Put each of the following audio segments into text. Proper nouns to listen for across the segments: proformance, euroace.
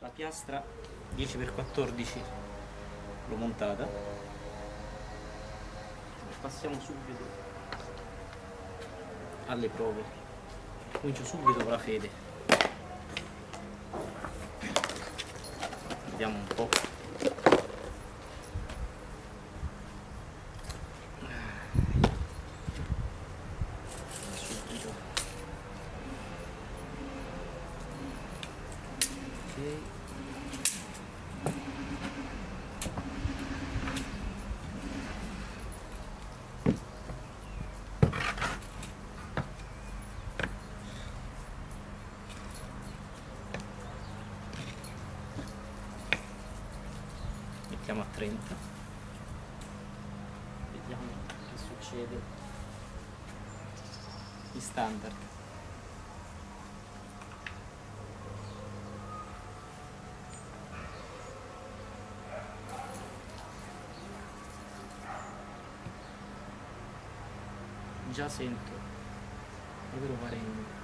La piastra 10x14 l'ho montata, passiamo subito alle prove. Comincio subito con la fede, vediamo un po'. Mettiamo a 30, vediamo che succede. Gli standard, già sento proprio parendo.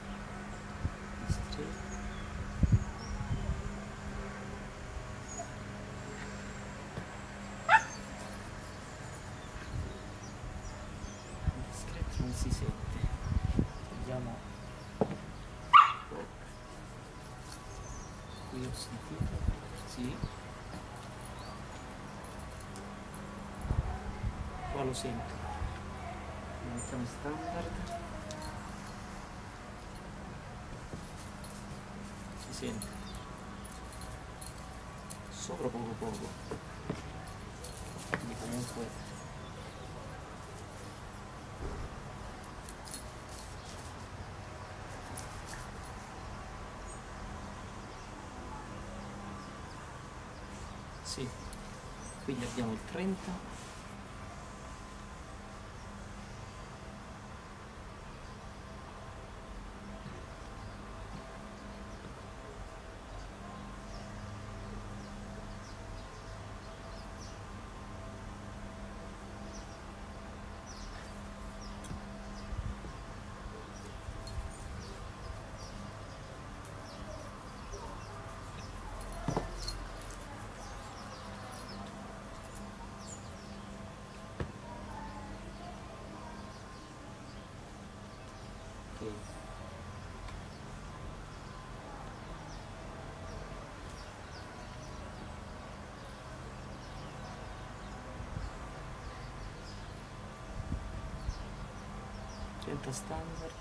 Non si sente, vediamo qui, ho sentito, sì, qua lo sento, lo mettiamo standard, si sente sopra poco, quindi comunque sì. Quindi abbiamo il 30, standard,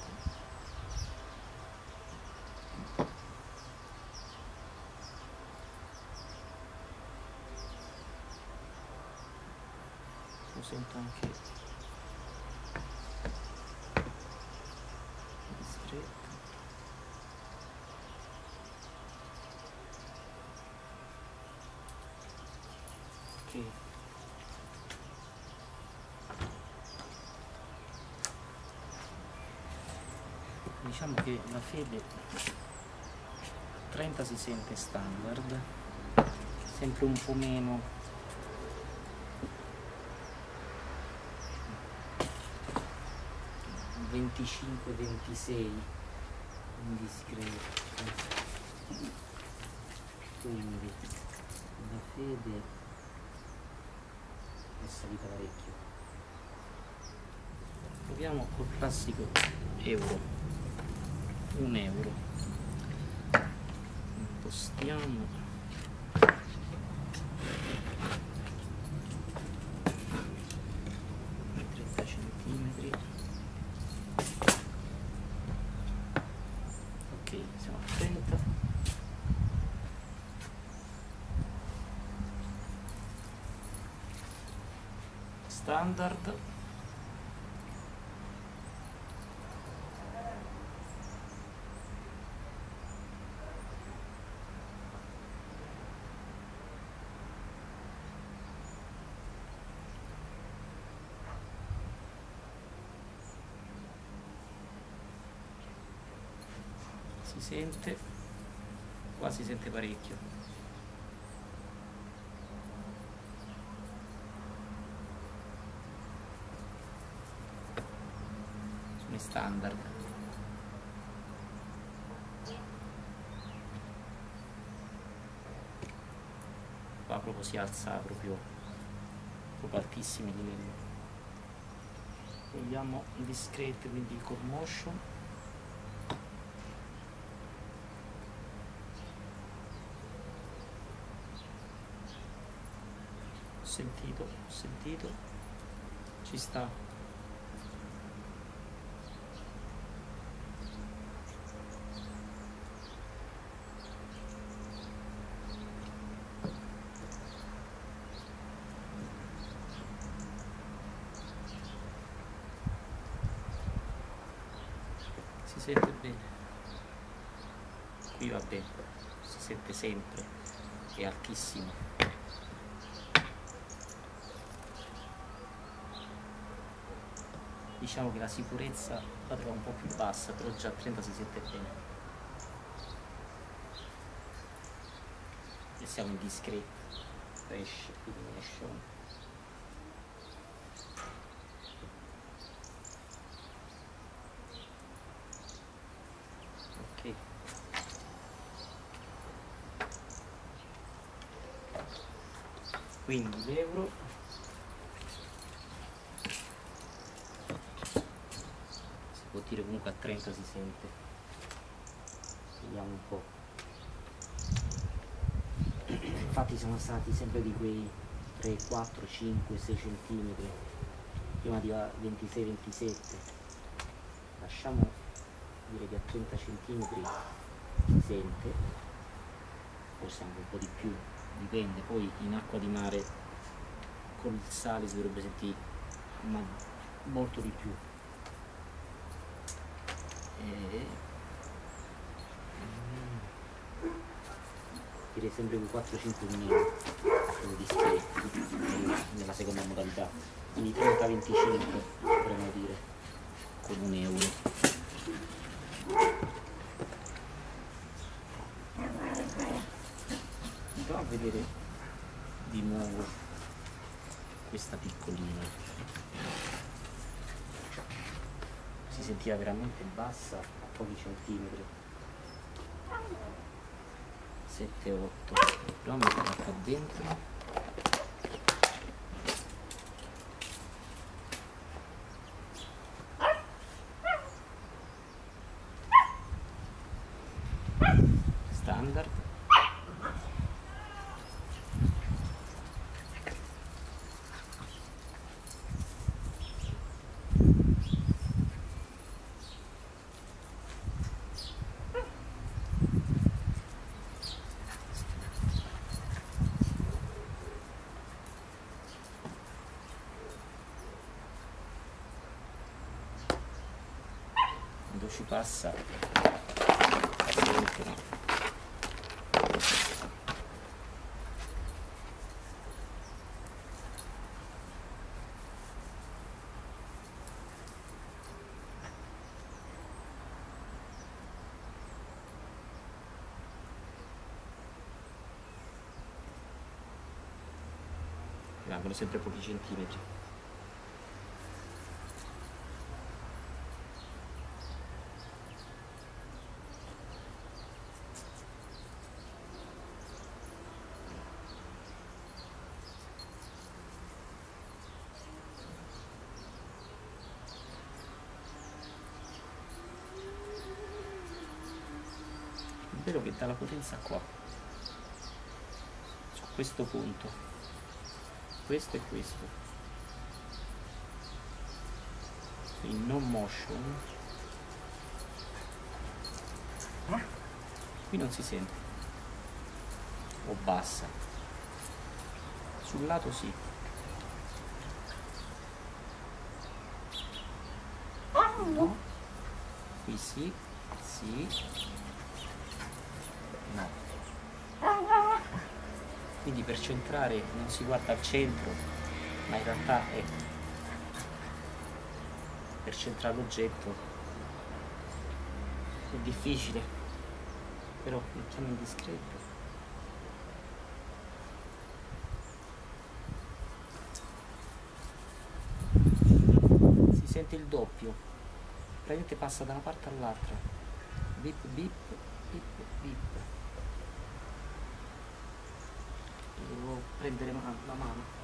lo sento anche distretto, ok. Diciamo che la fede 30 si sente standard, sempre un po' meno il 25-26 indiscreto, quindi la fede è salita parecchio. Proviamo col classico euro. €1, impostiamo, e 30 centimetri, ok, siamo a 30, standard. Si sente, qua si sente parecchio, sono standard, proprio si alza proprio altissimi livelli. Vogliamo discrete, quindi con motion. Ho sentito, ci sta. Si sente bene, qui va bene, si sente sempre, è altissimo. Diciamo che la sicurezza la trovo un po' più bassa, però già a 30 si sente bene. E siamo in discreto, fresh, illumination. Quindi l'euro si può dire comunque a 30 si sente, vediamo un po'. Infatti sono stati sempre di quei 3, 4, 5, 6 centimetri prima di 26, 27. Lasciamo dire che a 30 centimetri si sente, forse anche un po' di più. Dipende, poi in acqua di mare con il sale si dovrebbe sentire ma molto di più. Direi sempre un 4-5 mm sono discreti nella seconda modalità, quindi 30-25 potremmo dire con un euro. A vedere di nuovo questa piccolina, si sentiva veramente bassa a pochi centimetri, 7-8, però metterla qua dentro, standard. Ci passa sempre. Rimangono sempre pochi centimetri. Spero che dà la potenza qua, su questo punto, questo e questo, in non motion, qui non si sente, o bassa, sul lato sì. No. Qui sì, sì. No. Quindi per centrare non si guarda al centro, ma in realtà è per centrare l'oggetto è difficile, però mettiamo in discreto. Si sente il doppio, praticamente passa da una parte all'altra, bip bip bip bip. devo prendere la mano,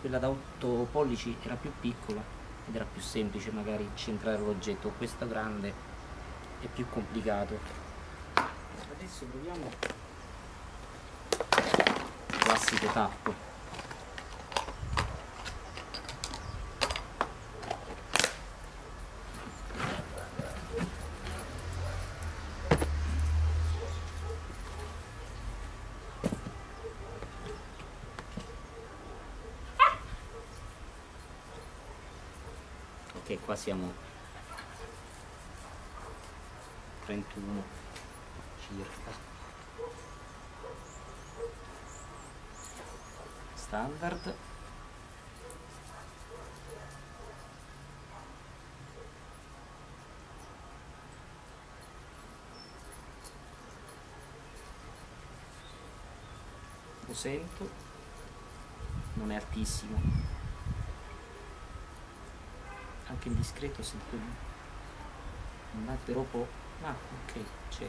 quella da 8 pollici era più piccola ed era più semplice magari centrare l'oggetto, questa grande è più complicato. Adesso proviamo il classico tappo. Che qua siamo 31 circa, standard, lo sento, non è altissimo, anche il discreto sento un altro po', ma ok, c'è.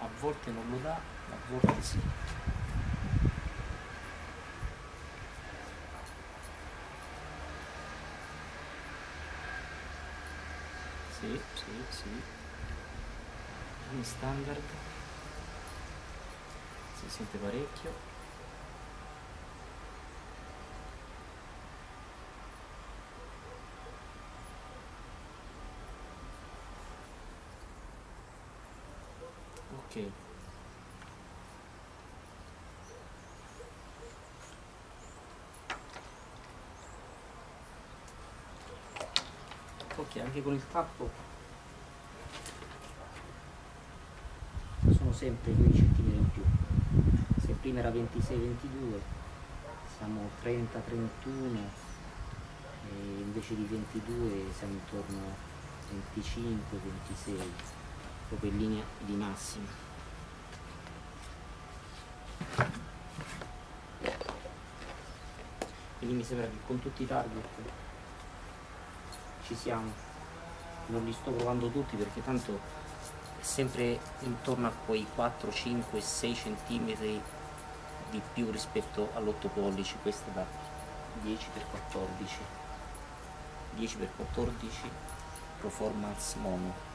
A volte non lo dà, a volte sì. Sì. In standard si sente parecchio, ok, anche con il tappo sono sempre 2 centimetri in più. Se prima era 26-22, siamo 30-31 e invece di 22 siamo intorno a 25-26, proprio in linea di massima. Quindi mi sembra che con tutti i target ci siamo. Non li sto provando tutti perché tanto sempre intorno a quei 4, 5, 6 centimetri di più rispetto all'8 pollici, questa da 10x14 proformance mono.